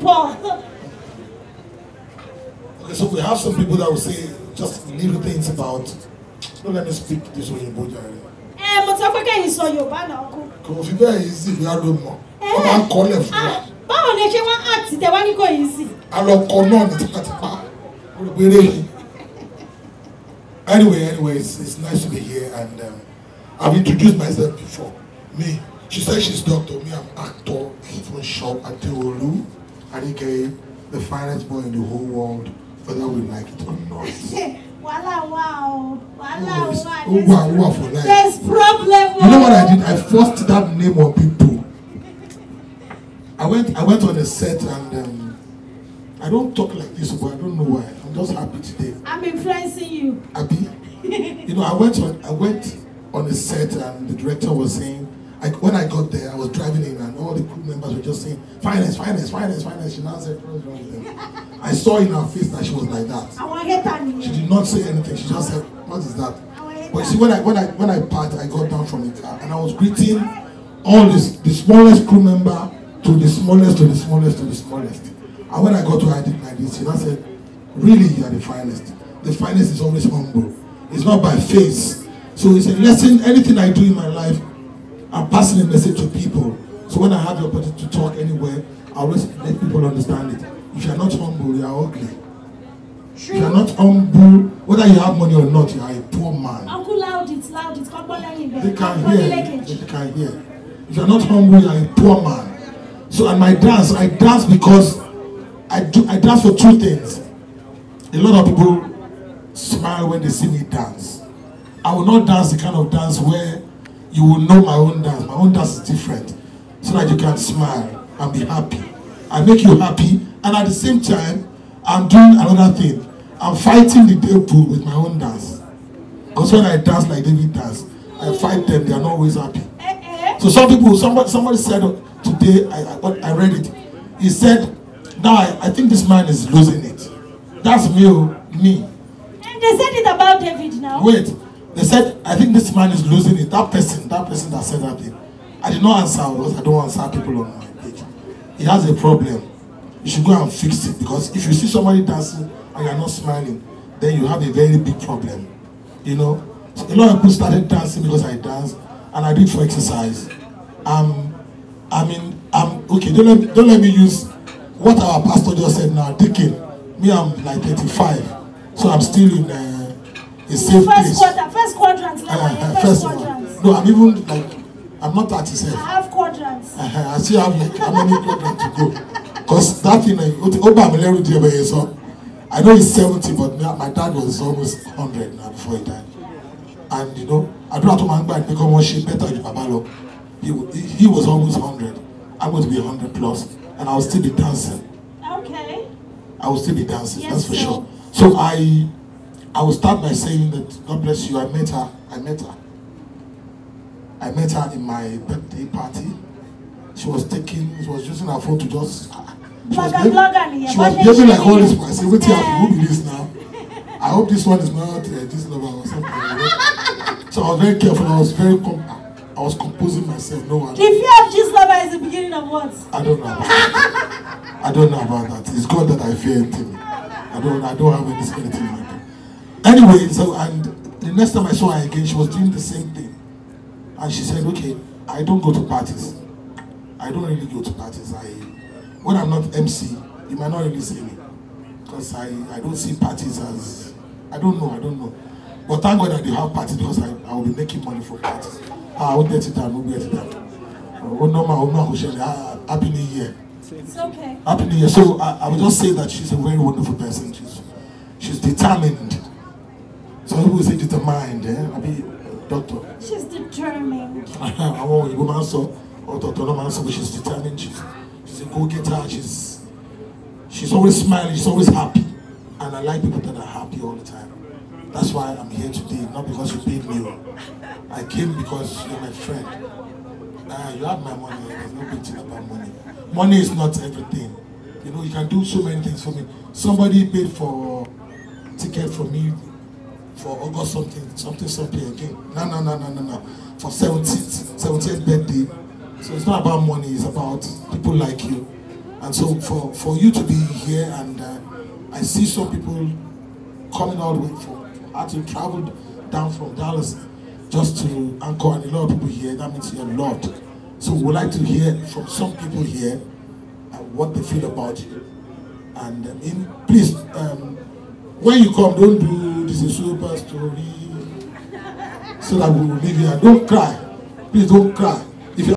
Paul. Okay, so we have some people that will say just little things about. No, let me speak this way in Boja. Eh, but I forget his son, your banner, uncle. Because if you are easy, we are doing more. I'm calling for you. Báwo ni ṣe wá àti tẹ̀wá ní kò yìí sí? Alọ́kọ̀ náà ní tipátipá. Anyway, it's nice to be here, and I've introduced myself before. Me, she said she's doctor. Me, I'm actor from shop at Teolu, and he gave the finest boy in the whole world, whether we like it or not. Wala, wow. Wala, for life. There's problem. You know what I did? I forced that name on people. I went on a set, and I don't talk like this, but I don't know why. I'm just happy today. I'm influencing you. Happy? You know, I went on a set, and the director was saying, when I got there, I was driving in, and all the crew members were just saying, finance. She now said, what's wrong with them? I saw in her face that she was like that. I want to get that. She did not say anything. She just said, what is that? But see, when I parked, I got down from the car, and I was greeting all this, the smallest crew member to the smallest. And when I got to her, I did like this. She now said, really, you are the finest. The finest is always humble. It's not by face. So it's a lesson. Anything I do in my life, I'm passing a message to people. So when I have the opportunity to talk anywhere, I always let people understand it. If you are not humble, you are ugly. True. If you are not humble, whether you have money or not, you are a poor man. Uncle, loud it. They can hear. They can hear. If you are not humble, you are a poor man. So at my dance, I dance because I dance for two things. A lot of people smile when they see me dance. I will not dance the kind of dance where you will know my own dance. My own dance is different, so that you can smile and be happy. I make you happy, and at the same time, I'm doing another thing. I'm fighting the devil with my own dance. Because when I dance like David dance, I fight them. They are not always happy. So some people, somebody said today, I read it. He said, "Now I think this man is losing it." That's me. And they said it about David now. Wait. They said, I think this man is losing it. That person that said that thing. I did not answer because I don't answer people on my page. He has a problem. You should go and fix it, because if you see somebody dancing and you're not smiling, then you have a very big problem. You know? So a lot of people started dancing because I danced, and I did for exercise. Okay, don't let me use what our pastor just said now. Thinking, me, I'm like 35, so I'm still in a safe place. First quadrant. First quadrant. No, I'm even like, I'm not at safe. I have quadrants. I see I have like how many quadrants to go. Because that thing, I know he's 70, but my dad was almost 100 now before he died. And you know, I brought him back and become one shape better than Babalo. He was almost 100. I'm going to be 100 plus, and I will still be dancing. Okay. I will still be dancing, yes, that's for sure. So I will start by saying that God bless you. I met her in my birthday party. She was using her phone to just. She was giving like all this. I said, wait here, who be this now? I hope this one is not this lover or something. So I was very careful. I was composing myself. No one. If you have this lover, is the beginning of what? I don't know. I don't know about that. It's God that I fear anything. I don't have anything like that. Anyway, so and the next time I saw her again, she was doing the same thing. And she said, okay, I don't go to parties. I don't really go to parties. When I'm not MC, you might not really see me. Because I don't see parties as, I don't know. But thank God that you have parties, because I will be making money from parties. I will get it down, Happy New Year. It's okay. Happy New Year. So I would just say that she's a very wonderful person. She's determined. Some people say determined, eh? I mean, doctor. She's determined. I want a woman, so, or doctor, no man, so she's determined. She's a go-getter. She's always smiling. She's always happy. And I like people that are happy all the time. That's why I'm here today, not because you paid me. I came because you're my friend. You have my money. There's no big thing about money. Money is not everything. You know, you can do so many things for me. Somebody paid for a ticket for me. For August something again. No. For 17th birthday. So it's not about money, it's about people like you. And so for you to be here, and I see some people coming all the way from, actually traveled down from Dallas just to anchor, and a lot of people here, that means you're a lot. So we'd like to hear from some people here what they feel about you. And please, when you come, don't do this is super story, so that we will leave here. Don't cry. Please don't cry.